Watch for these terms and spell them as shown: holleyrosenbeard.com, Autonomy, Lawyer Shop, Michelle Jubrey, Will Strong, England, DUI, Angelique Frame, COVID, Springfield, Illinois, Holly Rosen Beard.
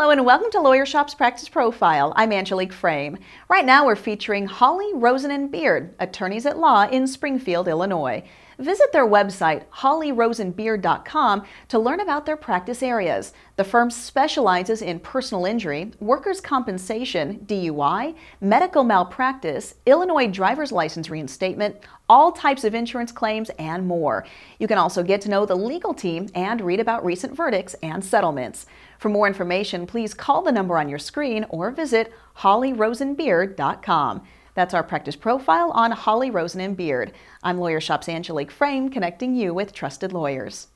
Hello and welcome to Lawyer Shop's Practice Profile. I'm Angelique Frame. Right now we're featuring Holly, Rosen, and Beard, attorneys at law in Springfield, Illinois. Visit their website, holleyrosenbeard.com, to learn about their practice areas. The firm specializes in personal injury, workers' compensation, DUI, medical malpractice, Illinois driver's license reinstatement, all types of insurance claims, and more. You can also get to know the legal team and read about recent verdicts and settlements. For more information, please call the number on your screen or visit holleyrosenbeard.com. That's our practice profile on Holly, Rosen, and Beard. I'm Lawyer Shop's Angelique Frame, connecting you with trusted lawyers.